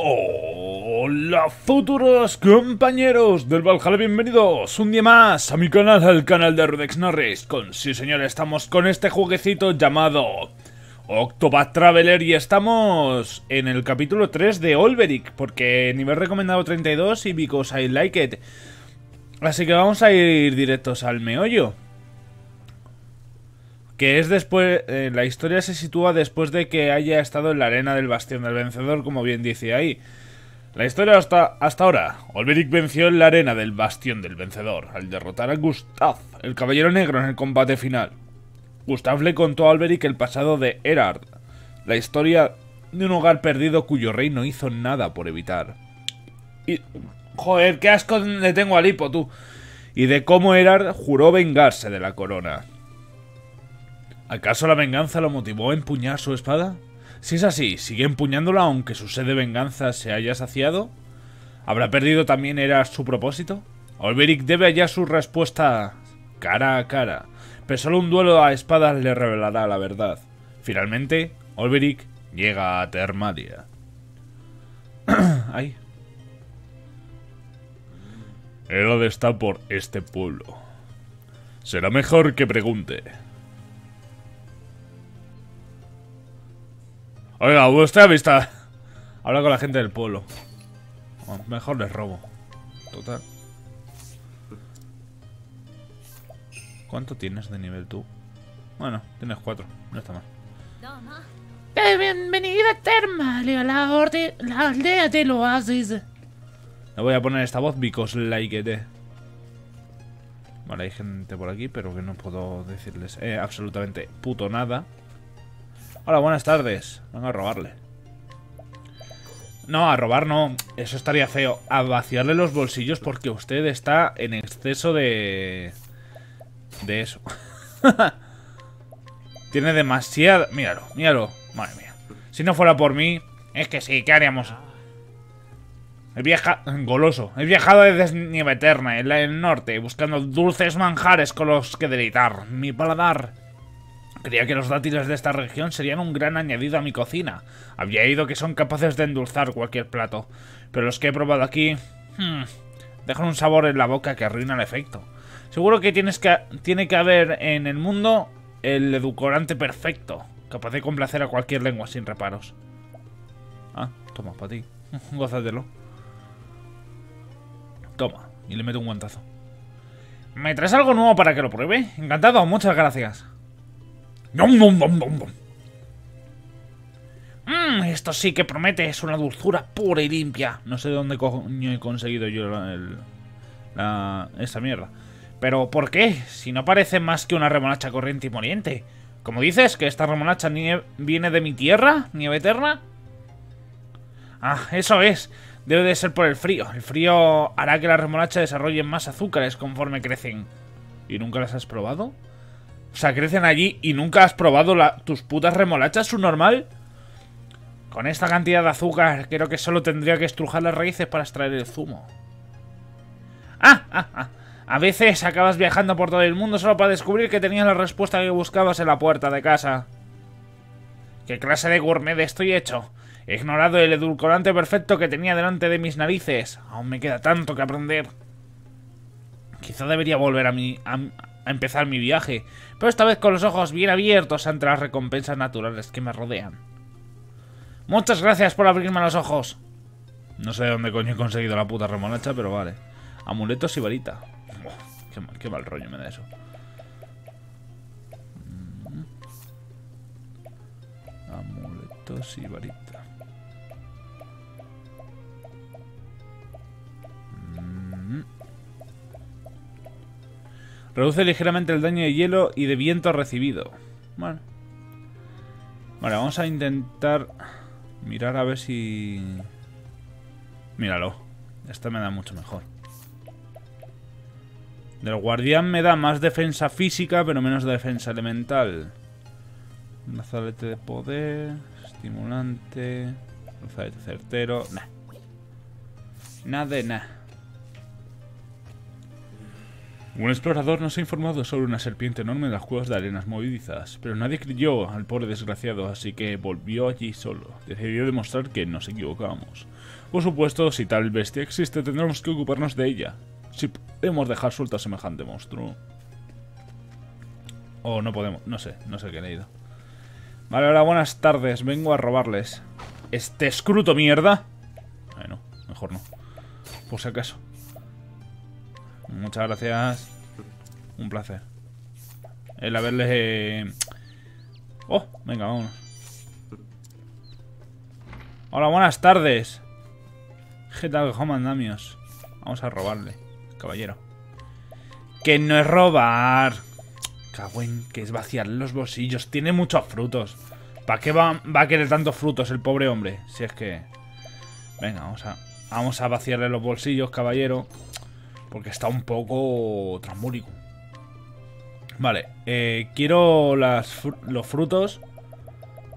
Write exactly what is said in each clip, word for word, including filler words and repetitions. Hola futuros compañeros del Valhalla, bienvenidos un día más a mi canal, al canal de Rudex Norris. Con sí señor, estamos con este jueguecito llamado Octopath Traveler y estamos en el capítulo tres de Olberic, porque nivel recomendado treinta y dos y because I like it. Así que vamos a ir directos al meollo, que es después. Eh, la historia se sitúa después de que haya estado en la arena del bastión del vencedor, como bien dice ahí. La historia hasta, hasta ahora. Olberic venció en la arena del bastión del vencedor, al derrotar a Gustav, el caballero negro, en el combate final. Gustav le contó a Olberic el pasado de Erhardt, la historia de un hogar perdido cuyo rey no hizo nada por evitar. Y... joder, qué asco le tengo al hipo, tú. Y de cómo Erhardt juró vengarse de la corona. ¿Acaso la venganza lo motivó a empuñar su espada? Si es así, ¿sigue empuñándola aunque su sed de venganza se haya saciado? ¿Habrá perdido también era su propósito? Olberic debe hallar su respuesta cara a cara, pero solo un duelo a espadas le revelará la verdad. Finalmente, Olberic llega a Thermadyne. Ay. Erhardt está por este pueblo. Será mejor que pregunte. Oiga, vuestra vista. Habla con la gente del pueblo. Bueno, mejor les robo. Total. ¿Cuánto tienes de nivel tú? Bueno, tienes cuatro. No está mal. Bienvenida a Thermadyne, la, orde, la aldea del oasis. Le voy a poner esta voz, because like it. Vale, hay gente por aquí, pero que no puedo decirles eh, absolutamente puto nada. Hola, buenas tardes. Vengo a robarle. No, a robar no. Eso estaría feo. A vaciarle los bolsillos porque usted está en exceso de... de eso. Tiene demasiada... Míralo, míralo. Madre mía. Si no fuera por mí... Es que sí, ¿qué haríamos? He viajado... Goloso. He viajado desde Nieve Eterna, en el norte, buscando dulces manjares con los que deleitar mi paladar. Creía que los dátiles de esta región serían un gran añadido a mi cocina. Había oído que son capaces de endulzar cualquier plato, pero los que he probado aquí... Hmm, dejan un sabor en la boca que arruina el efecto. Seguro que, tienes que tiene que haber en el mundo el edulcorante perfecto, capaz de complacer a cualquier lengua sin reparos. Ah, toma, para ti. Gózatelo. Toma, y le meto un guantazo. ¿Me traes algo nuevo para que lo pruebe? Encantado, muchas gracias. Mmm, esto sí que promete, es una dulzura pura y limpia. No sé de dónde coño he conseguido yo la, el, la, esa mierda. Pero ¿por qué? Si no parece más que una remolacha corriente y moliente. ¿Cómo dices? ¿Que esta remolacha viene de mi tierra? ¿Nieve Eterna? Ah, eso es. Debe de ser por el frío. El frío hará que las remolachas desarrollen más azúcares conforme crecen. ¿Y nunca las has probado? O sea, crecen allí y nunca has probado la, tus putas remolachas, ¿su normal? Con esta cantidad de azúcar, creo que solo tendría que estrujar las raíces para extraer el zumo. ¡Ah! ah, ah. A veces acabas viajando por todo el mundo solo para descubrir que tenías la respuesta que buscabas en la puerta de casa. ¿Qué clase de gourmet estoy hecho? He ignorado el edulcorante perfecto que tenía delante de mis narices. Aún me queda tanto que aprender. Quizá debería volver a mi... A, A empezar mi viaje, pero esta vez con los ojos bien abiertos ante las recompensas naturales que me rodean. Muchas gracias por abrirme los ojos. No sé de dónde coño he conseguido la puta remolacha, pero vale. Amuletos y varita. Uf, qué, mal, qué mal rollo me da eso. Amuletos y varita. Reduce ligeramente el daño de hielo y de viento recibido. Vale. Vale, vamos a intentar mirar a ver si... Míralo. Esta me da mucho mejor. Del guardián me da más defensa física, pero menos defensa elemental. Brazalete de poder. Estimulante. Brazalete certero. Nah. Nada de nada. Un explorador nos ha informado sobre una serpiente enorme en las cuevas de arenas movedizas, pero nadie creyó al pobre desgraciado, así que volvió allí solo. Decidió demostrar que nos equivocábamos. Por supuesto, si tal bestia existe, tendremos que ocuparnos de ella. Si podemos dejar suelta a semejante monstruo. O no podemos, no sé, no sé qué he leído. Vale, ahora buenas tardes, vengo a robarles. ¿Este escruto mierda? Bueno, mejor no. Por si acaso. Muchas gracias. Un placer. El haberles... Oh, venga, vámonos. Hola, buenas tardes. ¿Qué tal, comandamios? Vamos a robarle, caballero. Que no es robar. Cagüen, que es vaciarle los bolsillos. Tiene muchos frutos. ¿Para qué va, va a querer tantos frutos el pobre hombre? Si es que... Venga, vamos a, vamos a vaciarle los bolsillos, caballero. Porque está un poco trambólico. Vale, eh, quiero las fr los frutos.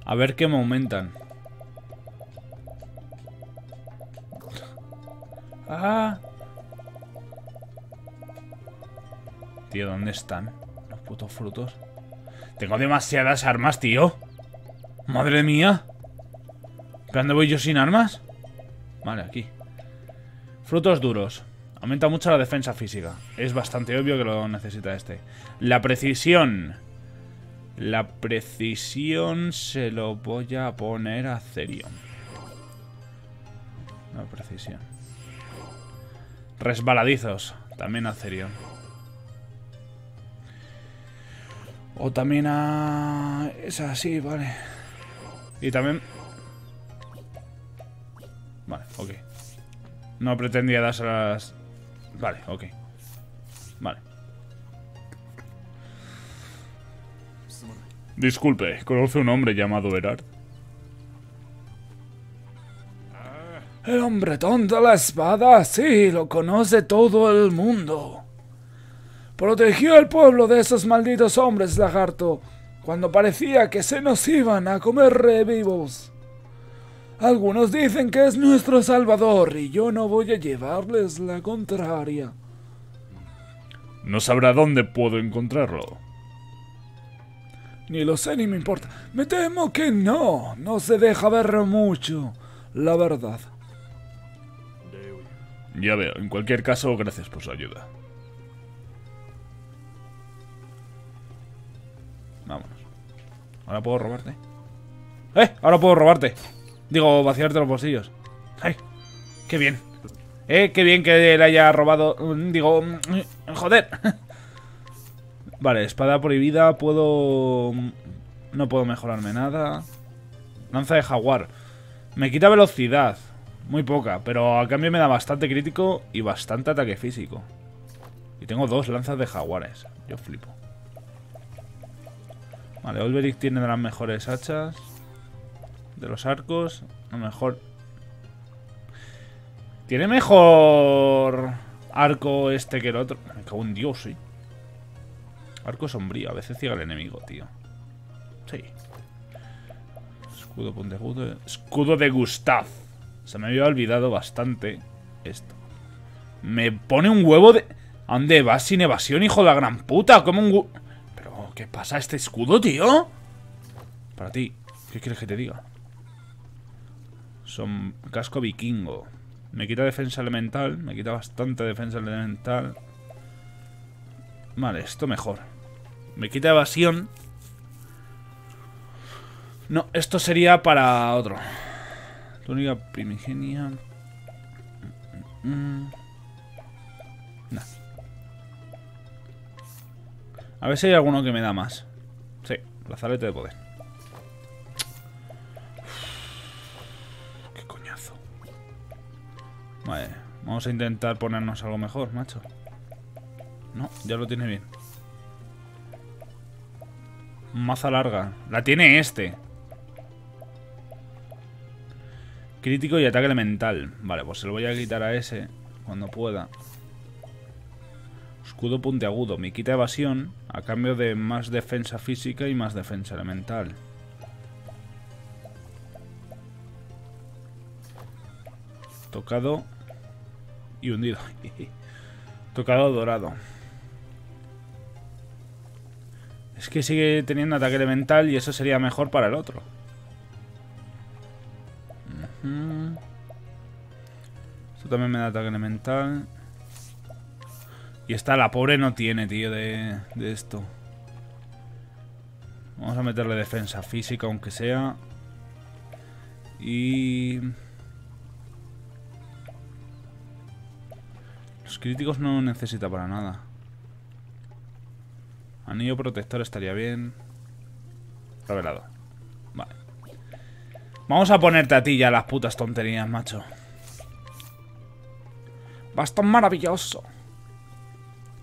A ver qué me aumentan. Ah. Tío, ¿dónde están los putos frutos? Tengo demasiadas armas, tío. Madre mía. ¿Pero dónde voy yo sin armas? Vale, aquí. Frutos duros. Aumenta mucho la defensa física. Es bastante obvio que lo necesita este. La precisión. La precisión se lo voy a poner a Cerion. La precisión. Resbaladizos. También a Cerion. O también a... Es así, vale. Y también... Vale, ok. No pretendía dárselas... Vale, ok. Vale. Disculpe, ¿conoce un hombre llamado Erhardt? El hombretón de la espada, sí, lo conoce todo el mundo. Protegió al pueblo de esos malditos hombres, lagarto, cuando parecía que se nos iban a comer revivos. Algunos dicen que es nuestro salvador y yo no voy a llevarles la contraria. No sabrá dónde puedo encontrarlo. Ni lo sé ni me importa. Me temo que no. No se deja ver mucho, la verdad. Ya veo. En cualquier caso, gracias por su ayuda. Vámonos. ¿Ahora puedo robarte? ¡Eh! ¡Ahora puedo robarte! Digo, vaciarte los bolsillos. ¡Ay! ¡Qué bien! ¡Eh! ¡Qué bien que le haya robado! Digo... ¡Joder! Vale, espada prohibida. Puedo... No puedo mejorarme nada. Lanza de jaguar. Me quita velocidad. Muy poca. Pero a cambio me da bastante crítico y bastante ataque físico. Y tengo dos lanzas de jaguares. Yo flipo. Vale, Olberic tiene de las mejores hachas. De los arcos, a lo mejor... Tiene mejor arco este que el otro. Me cago en Dios, sí. Arco sombrío, a veces ciega al enemigo, tío. Sí. Escudo puntiagudo. Escudo de Gustav. Se me había olvidado bastante esto. Me pone un huevo de... ¿A dónde vas sin evasión, hijo de la gran puta? Como un... Pero, ¿qué pasa este escudo, tío? Para ti. ¿Qué quieres que te diga? Son casco vikingo. Me quita defensa elemental. Me quita bastante defensa elemental. Vale, esto mejor. Me quita evasión. No, esto sería para otro. Túnica primigenia. Nah. A ver si hay alguno que me da más. Sí, brazalete de poder. Vale, vamos a intentar ponernos algo mejor, macho. No, ya lo tiene bien. Maza larga. La tiene este. Crítico y ataque elemental. Vale, pues se lo voy a quitar a ese cuando pueda. Escudo puntiagudo. Me quita evasión a cambio de más defensa física y más defensa elemental. Tocado y hundido. Tocado dorado. que sigue teniendo ataque elemental y eso sería mejor para el otro. Uh-huh. Esto también me da ataque elemental. Y esta, la pobre, no tiene, tío, de, de esto. Vamos a meterle defensa física, aunque sea. Y... los críticos no necesita para nada. Anillo protector estaría bien. Revelado. Vale. Vamos a ponerte a ti ya las putas tonterías, macho. Bastón maravilloso.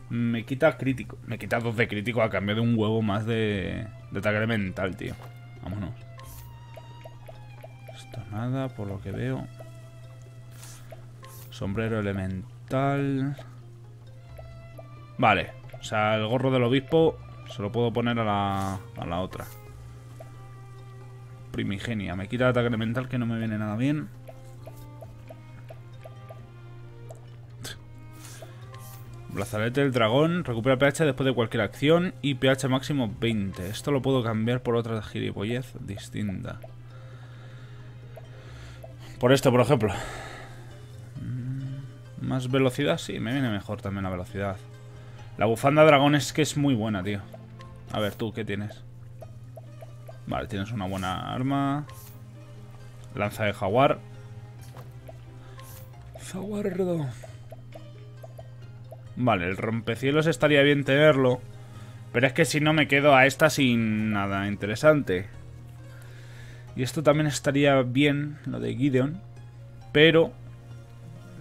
Me quita crítico. Me quita dos de crítico a cambio de un huevo más de, de ataque mental, tío. Vámonos. Esto nada, por lo que veo. Sombrero elemental. Vale. O sea, el gorro del obispo se lo puedo poner a la, a la otra. Primigenia. Me quita el ataque elemental, que no me viene nada bien. Brazalete del dragón, recupera P H después de cualquier acción y P H máximo veinte. Esto lo puedo cambiar por otra gilipollez distinta. Por esto, por ejemplo. Más velocidad, sí, me viene mejor también la velocidad. La bufanda dragón es que es muy buena, tío. A ver, tú, ¿qué tienes? Vale, tienes una buena arma. Lanza de jaguar. Jaguardo. Vale, el rompecielos estaría bien tenerlo. Pero es que si no me quedo a esta sin nada interesante. Y esto también estaría bien, lo de Gideon. Pero...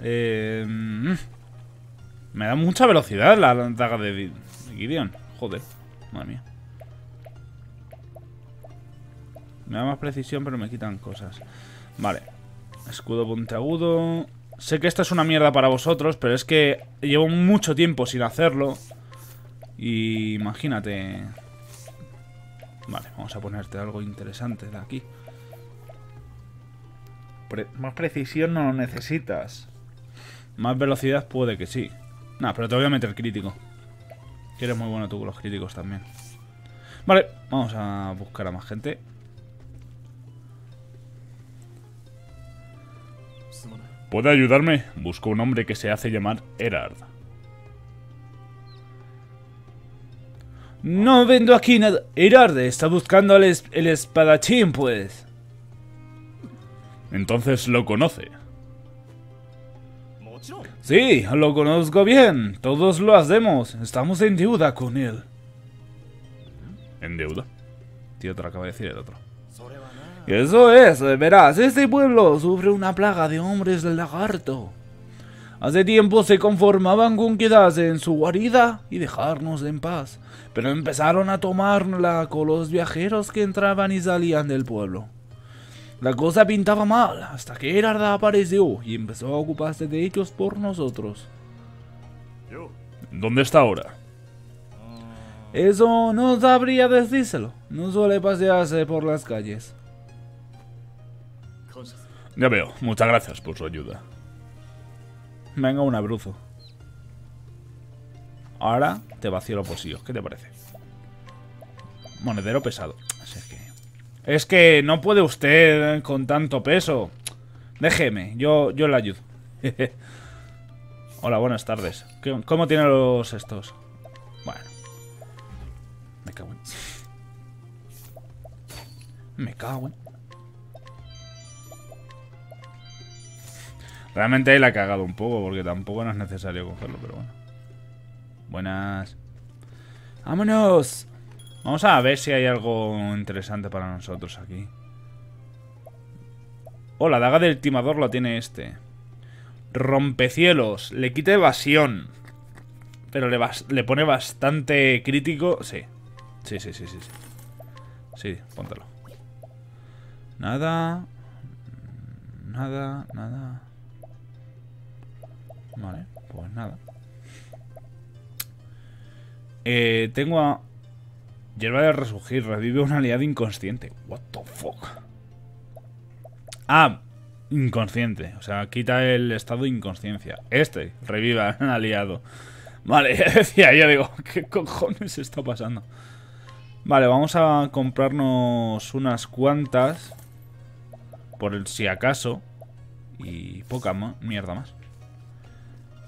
Eh, me da mucha velocidad la daga de Gideon. Joder, madre mía. Me da más precisión, pero me quitan cosas. Vale. Escudo puntiagudo... Sé que esta es una mierda para vosotros, pero es que llevo mucho tiempo sin hacerlo. Y imagínate. Vale, vamos a ponerte algo interesante de aquí. Pre- más precisión no lo necesitas. Más velocidad puede que sí. Nah, pero te voy a meter crítico. Que eres muy bueno tú con los críticos también. Vale, vamos a buscar a más gente. ¿Puede ayudarme? Busco un hombre que se hace llamar Erhardt. No vendo aquí nada. Erhardt está buscando al es el espadachín, pues. Entonces lo conoce. Sí, lo conozco bien. Todos lo hacemos. Estamos en deuda con él. ¿En deuda? Tío, te lo acaba de decir el otro. Eso es, verás, este pueblo sufre una plaga de hombres del lagarto. Hace tiempo se conformaban con quedarse en su guarida y dejarnos en paz, pero empezaron a tomarla con los viajeros que entraban y salían del pueblo. La cosa pintaba mal, hasta que Erhardt apareció y empezó a ocuparse de ellos por nosotros. ¿Dónde está ahora? Eso no sabría decírselo, no suele pasearse por las calles. Ya veo, muchas gracias por su ayuda. Venga, un abruzo. Ahora te vacío los bolsillos, ¿qué te parece? Monedero pesado. Así es, que... es que no puede usted con tanto peso. Déjeme, yo, yo le ayudo. Hola, buenas tardes. ¿Cómo tienen los estos? Bueno. Me cago en... Me cago en... Realmente ahí la ha cagado un poco, porque tampoco no es necesario cogerlo, pero bueno. Buenas. ¡Vámonos! Vamos a ver si hay algo interesante para nosotros aquí. Oh, la daga del timador la tiene este. Rompecielos. Le quita evasión. Pero le, bas le pone bastante crítico. Sí. Sí, sí, sí, sí. Sí, sí, póntelo. Nada. Nada, nada. Vale, pues nada. Eh, tengo a... Hierba de resurgir, revive un aliado inconsciente. What the fuck. Ah, inconsciente. O sea, quita el estado de inconsciencia. Este, reviva un aliado. Vale, decía yo, digo, ¿qué cojones está pasando? Vale, vamos a comprarnos unas cuantas, por el si acaso. Y poca ma- mierda más.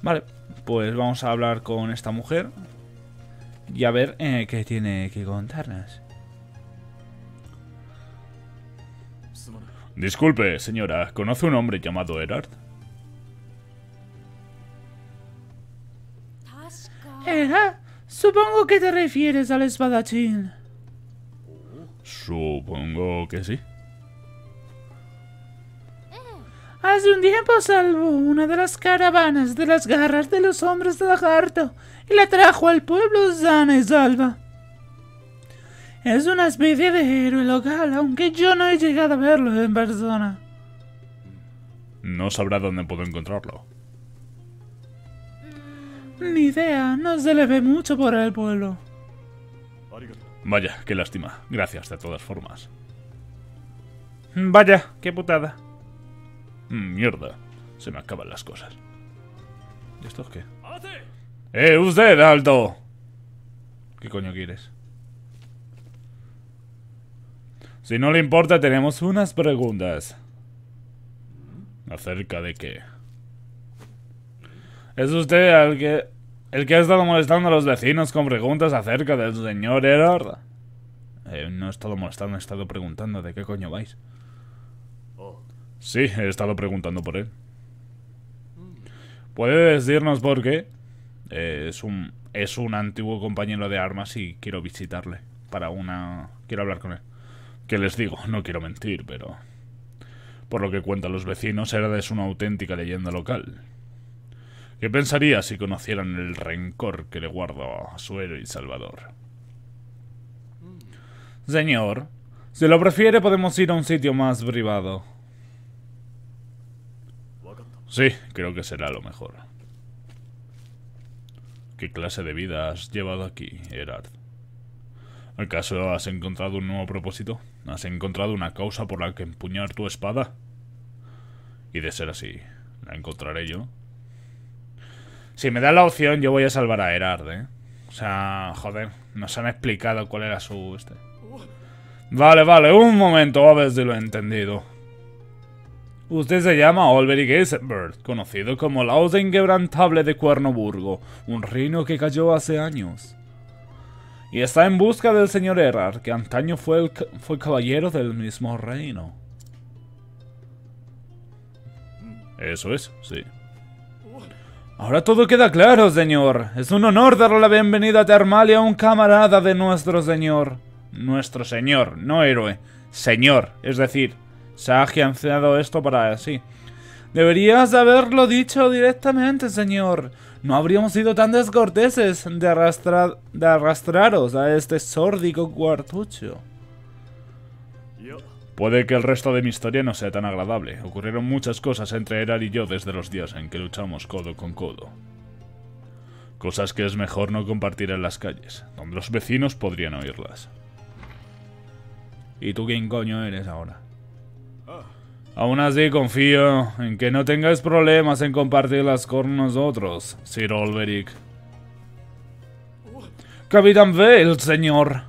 Vale, pues vamos a hablar con esta mujer y a ver eh, qué tiene que contarnos. Disculpe, señora, ¿conoce un hombre llamado Erhardt? Erhardt, supongo que te refieres al espadachín. Supongo que sí. Hace un tiempo salvó una de las caravanas de las garras de los hombres de lagarto y la trajo al pueblo sana y salva. Es una especie de héroe local, aunque yo no he llegado a verlo en persona. No sabrá dónde puedo encontrarlo. Ni idea, no se le ve mucho por el pueblo. Vaya, qué lástima. Gracias de todas formas. Vaya, qué putada. Mierda, se me acaban las cosas. ¿Y esto es qué? ¡Eh, usted, alto! ¿Qué coño quieres? Si no le importa, tenemos unas preguntas. ¿Acerca de qué? ¿Es usted el que, el que ha estado molestando a los vecinos con preguntas acerca del señor Erhardt? Eh, no he estado molestando, he estado preguntando de qué coño vais. Sí, he estado preguntando por él. ¿Puede decirnos por qué? Eh, es un es un antiguo compañero de armas y quiero visitarle para una quiero hablar con él. ¿Qué les digo? No quiero mentir, pero por lo que cuentan los vecinos, Erhardt es una auténtica leyenda local. ¿Qué pensaría si conocieran el rencor que le guardo a su héroe y salvador? Señor, si lo prefiere podemos ir a un sitio más privado. Sí, creo que será lo mejor. ¿Qué clase de vida has llevado aquí, Erhardt? ¿Acaso has encontrado un nuevo propósito? ¿Has encontrado una causa por la que empuñar tu espada? Y de ser así, ¿la encontraré yo? Si me da la opción, yo voy a salvar a Erhardt, ¿eh? O sea, joder, nos han explicado cuál era su... este. Vale, vale, un momento, a ver si lo he entendido. Usted se llama Olberic, conocido como la Osa Inquebrantable de Cuernoburgo, un reino que cayó hace años. Y está en busca del señor Erhardt, que antaño fue, el, fue caballero del mismo reino. Eso es, sí. Ahora todo queda claro, señor. Es un honor darle la bienvenida a Armalia, a un camarada de nuestro señor. Nuestro señor, no héroe. Señor, es decir... Se ha agenciado esto para así. Deberías haberlo dicho directamente, señor. No habríamos sido tan descorteses de, arrastrar, de arrastraros a este sórdico cuartucho. Puede que el resto de mi historia no sea tan agradable. Ocurrieron muchas cosas entre Erhardt y yo desde los días en que luchamos codo con codo. Cosas que es mejor no compartir en las calles, donde los vecinos podrían oírlas. ¿Y tú quién coño eres ahora? Aún así, confío en que no tengáis problemas en compartirlas con nosotros, Sir Olberic. Capitán Vail, señor.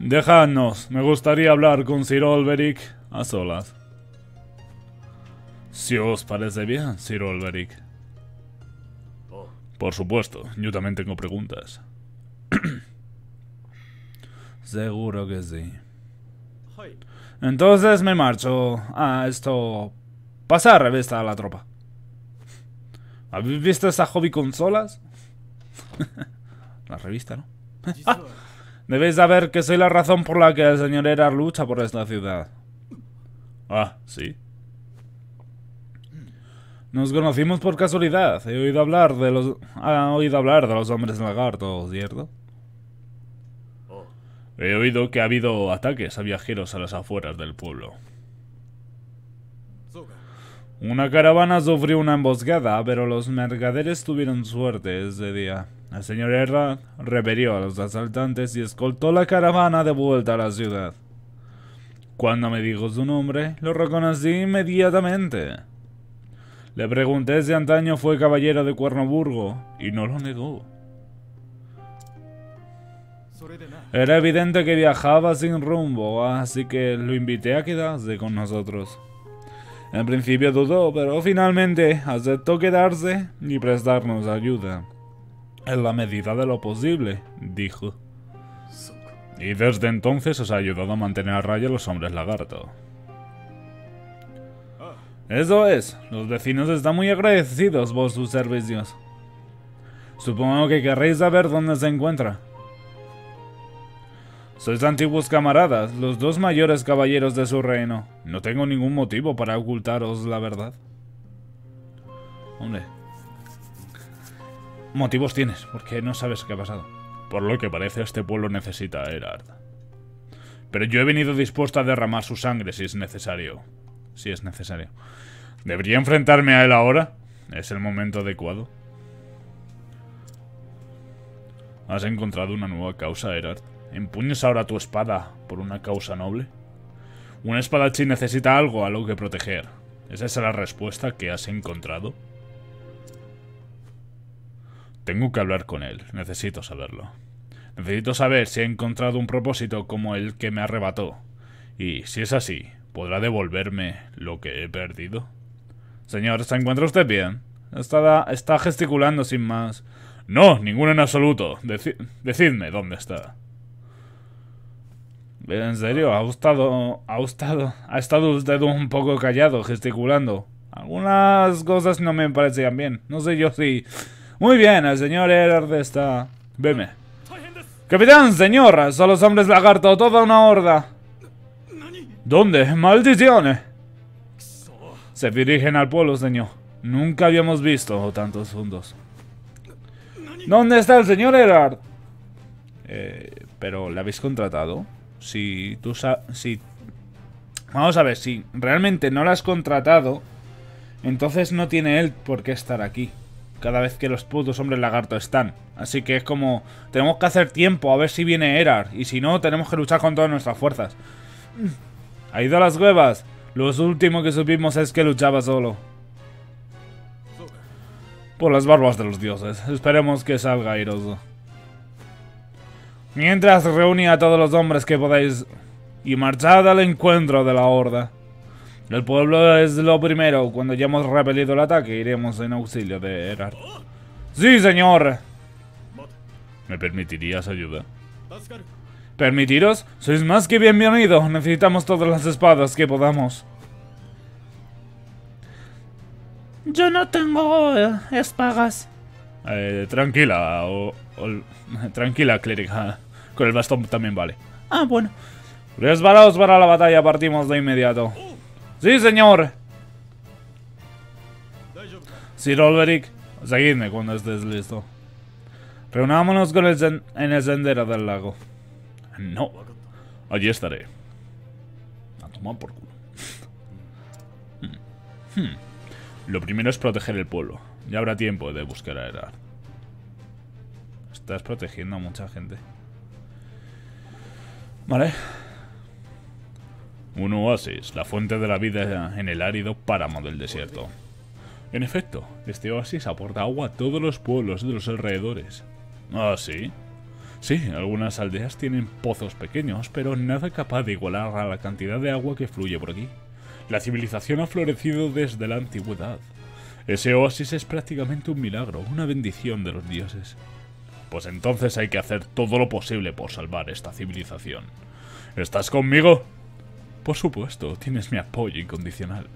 Dejadnos, me gustaría hablar con Sir Olberic a solas. Si os parece bien, Sir Olberic. Por supuesto, yo también tengo preguntas. Seguro que sí. Entonces me marcho a esto... Pasar revista a la tropa. ¿Habéis visto esa hobby consolas? La revista, ¿no? Ah, debéis saber que soy la razón por la que el señor Erhardt lucha por esta ciudad. Ah, ¿sí? Nos conocimos por casualidad. He oído hablar de los... Ha oído hablar de los hombres lagarto, ¿cierto? He oído que ha habido ataques a viajeros a las afueras del pueblo. Una caravana sufrió una emboscada, pero los mercaderes tuvieron suerte ese día. El señor Erhardt repelió a los asaltantes y escoltó la caravana de vuelta a la ciudad. Cuando me dijo su nombre, lo reconocí inmediatamente. Le pregunté si antaño fue caballero de Cuernoburgo y no lo negó. Era evidente que viajaba sin rumbo, así que lo invité a quedarse con nosotros. En principio dudó, pero finalmente aceptó quedarse y prestarnos ayuda. En la medida de lo posible, dijo. Y desde entonces os ha ayudado a mantener a raya a los hombres lagarto. Eso es, los vecinos están muy agradecidos por sus servicios. Supongo que querréis saber dónde se encuentra. Sois antiguos camaradas, los dos mayores caballeros de su reino. No tengo ningún motivo para ocultaros la verdad. Hombre. Motivos tienes, porque no sabes qué ha pasado. Por lo que parece, este pueblo necesita a Erhardt. Pero yo he venido dispuesto a derramar su sangre si es necesario. Si es necesario. ¿Debería enfrentarme a él ahora? ¿Es el momento adecuado? ¿Has encontrado una nueva causa, Erhardt? ¿Empuñas ahora tu espada por una causa noble? Un espadachín necesita algo, algo que proteger. ¿Es esa la respuesta que has encontrado? Tengo que hablar con él. Necesito saberlo. Necesito saber si ha encontrado un propósito como el que me arrebató. Y, si es así, ¿podrá devolverme lo que he perdido? Señor, ¿se encuentra usted bien? Está, está gesticulando sin más. No, ninguno en absoluto. Deci- decidme dónde está. En serio, ha estado, ha estado, ha estado usted un poco callado, gesticulando. Algunas cosas no me parecían bien. No sé yo si... Muy bien, el señor Erhardt está... Veme. Capitán, señor, son los hombres lagarto, toda una horda. ¿Dónde? ¡Maldiciones! Se dirigen al pueblo, señor. Nunca habíamos visto tantos juntos. ¿Dónde está el señor Erhardt? Eh, ¿pero le habéis contratado? Si tú sabes... Si... Vamos a ver, si realmente no lo has contratado, entonces no tiene él por qué estar aquí cada vez que los putos hombres lagarto están. Así que es como... Tenemos que hacer tiempo a ver si viene Erhardt. Y si no, tenemos que luchar con todas nuestras fuerzas. Ha ido a las cuevas. Lo último que supimos es que luchaba solo. Por las barbas de los dioses. Esperemos que salga airoso. Mientras, reúne a todos los hombres que podáis y marchad al encuentro de la horda. El pueblo es lo primero. Cuando hayamos repelido el ataque, iremos en auxilio de Erhardt. ¡Sí, señor! ¿Me permitirías ayuda? ¿Permitiros? Sois más que bienvenidos. Necesitamos todas las espadas que podamos. Yo no tengo espadas. Eh, tranquila, o, o, tranquila, clériga. Con el bastón también vale. Ah, bueno. Preparaos para la batalla, partimos de inmediato. ¡Sí, señor! Sir Olberic, seguidme cuando estés listo. Reunámonos con el en el sendero del lago. No, allí estaré. A tomar por culo. hmm. Hmm. Lo primero es proteger el pueblo. Ya habrá tiempo de buscar a Erhardt. Estás protegiendo a mucha gente. Vale. Un oasis, la fuente de la vida en el árido páramo del desierto. En efecto, este oasis aporta agua a todos los pueblos de los alrededores. ¿Ah, sí? Sí, algunas aldeas tienen pozos pequeños, pero nada capaz de igualar a la cantidad de agua que fluye por aquí. La civilización ha florecido desde la antigüedad. Ese oasis es prácticamente un milagro, una bendición de los dioses. Pues entonces hay que hacer todo lo posible por salvar esta civilización. ¿Estás conmigo? Por supuesto, tienes mi apoyo incondicional.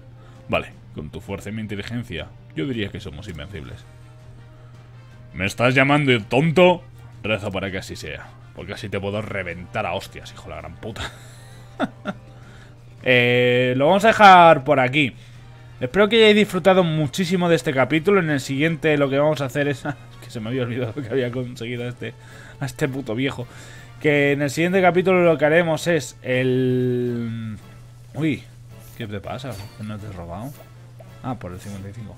Vale, con tu fuerza y mi inteligencia, yo diría que somos invencibles. ¿Me estás llamando tonto? Reza para que así sea, porque así te puedo reventar a hostias, hijo de la gran puta. eh, lo vamos a dejar por aquí. Espero que hayáis disfrutado muchísimo de este capítulo. En el siguiente lo que vamos a hacer es... que se me había olvidado que había conseguido a este, a este puto viejo. Que en el siguiente capítulo lo que haremos es el... Uy, ¿qué te pasa? ¿No te he robado? Ah, por el cincuenta y cinco.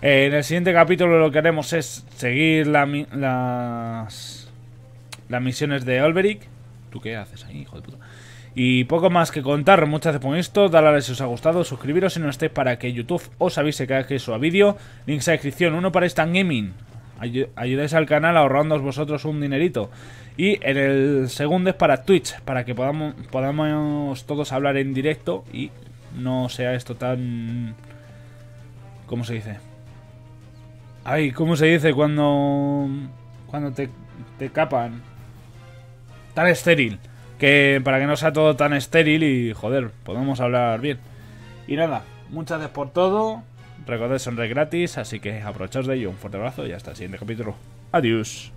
Eh, en el siguiente capítulo lo que haremos es seguir la, las, las misiones de Olberic. ¿Tú qué haces ahí, hijo de puta? Y poco más que contar, muchas gracias por esto, dadle a like si os ha gustado, suscribiros si no estáis para que YouTube os avise cada vez que suba vídeo, links a descripción, uno para Instant Gaming, Ay- ayudéis al canal ahorrándoos vosotros un dinerito. Y en el segundo es para Twitch, para que podamos, podamos todos hablar en directo y no sea esto tan... ¿Cómo se dice? Ay, ¿cómo se dice cuando cuando te, te capan? Tan estéril. Que para que no sea todo tan estéril y, joder, podamos hablar bien. Y nada, muchas gracias por todo. Recordad, sonreír gratis, así que aprovechaos de ello. Un fuerte abrazo y hasta el siguiente capítulo. Adiós.